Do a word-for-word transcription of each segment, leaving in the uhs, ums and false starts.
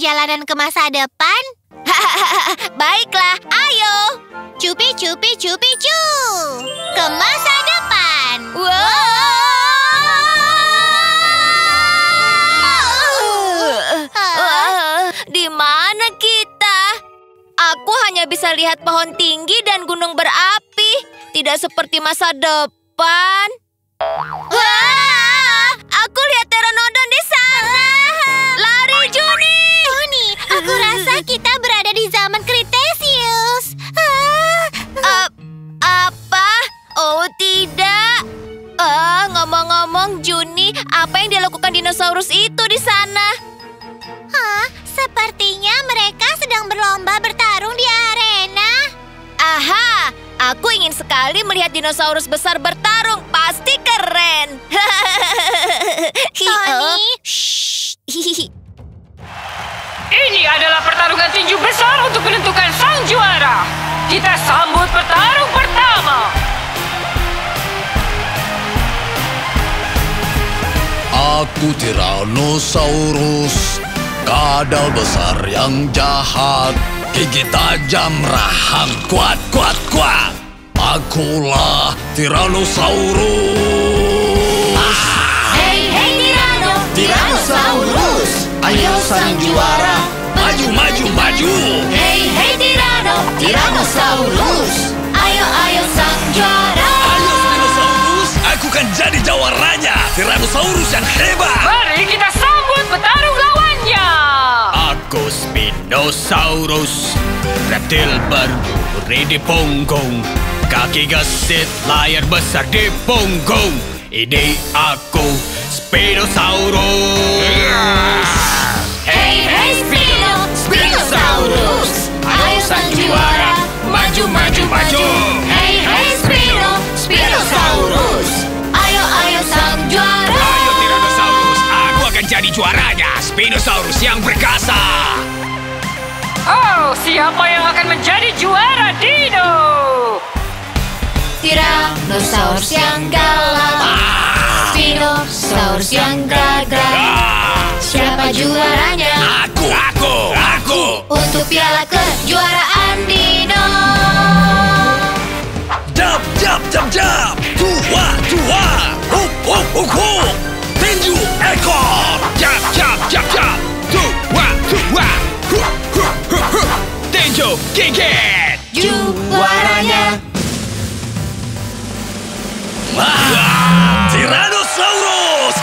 perjalanan ke masa depan? Baiklah, ayo. Cupi, cupi, cupi, cu. Ke masa depan. Wow. Di mana kita? Aku hanya bisa lihat pohon tinggi dan gunung berapi. Tidak seperti masa depan. Wah! Aku lihat pteranodon di sana. Lari, Juni! Juni, aku rasa kita berada di zaman Kretasius. Uh, apa? Oh, tidak. Uh, ngomong-ngomong, Juni, apa yang dilakukan dinosaurus itu di sana? Hah, sepertinya mereka sedang berlomba bertarung di arena. Aha, aku ingin sekali melihat dinosaurus besar bertarung. Pasti keren. Tony. Ini adalah pertarungan tinju besar untuk menentukan sang juara. Kita sambut petarung pertama. Aku Tyrannosaurus. Kadal besar yang jahat, gigi tajam, rahang kuat, kuat, kuat. Akulah Tyrannosaurus. Ah. Hei, hei, Tyranno, Tyrannosaurus. Ayo sang juara, maju, maju, maju. Hei, hei, Tyranno, Tyrannosaurus. Ayo, ayo sang juara. Ayo, Tyrannosaurus, aku kan jadi jawaranya. Tyrannosaurus yang hebat. Mari kita sambut petarung lawannya. Aku Spinosaurus, reptil berduri di punggung, kaki gesit, layar besar di punggung. Ini aku Spinosaurus. Hey hey Spino, Spinosaurus. Ayo sang juara, maju maju maju. Hey hey Spino, Spinosaurus. Ayo ayo sang juara. Ayo Tyrannosaurus, aku akan jadi juaranya. Spinosaurus yang perkasa. Oh, siapa yang akan menjadi juara Dino? Tyrannosaurus yang galak, ah. Spinosaurus yang gagah. Ah. Siapa juaranya? Aku, aku, aku. Untuk piala kejuaraan Dino. Jab, jab, jab, jab. Tua, tua. Hup, hup, hup, hup. Tinju ekor. Jab, jab, jab, jab. Tua, tua. Hup, hup, hup, hup. Tinju gigit. Juaranya Tyrannosaurus.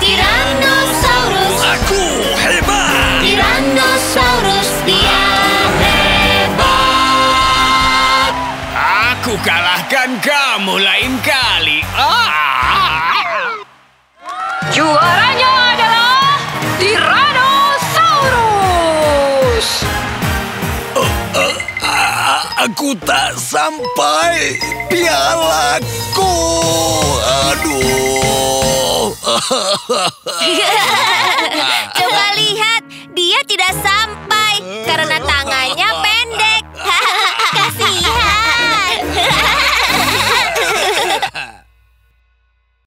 Tyrannosaurus. Aku hebat. Tyrannosaurus dia hebat. Aku kalahkan kamu lain kali. Ah. Juaranya adalah Tyrannosaurus. Uh, uh, uh, aku tak sampai pialaku. Aduh.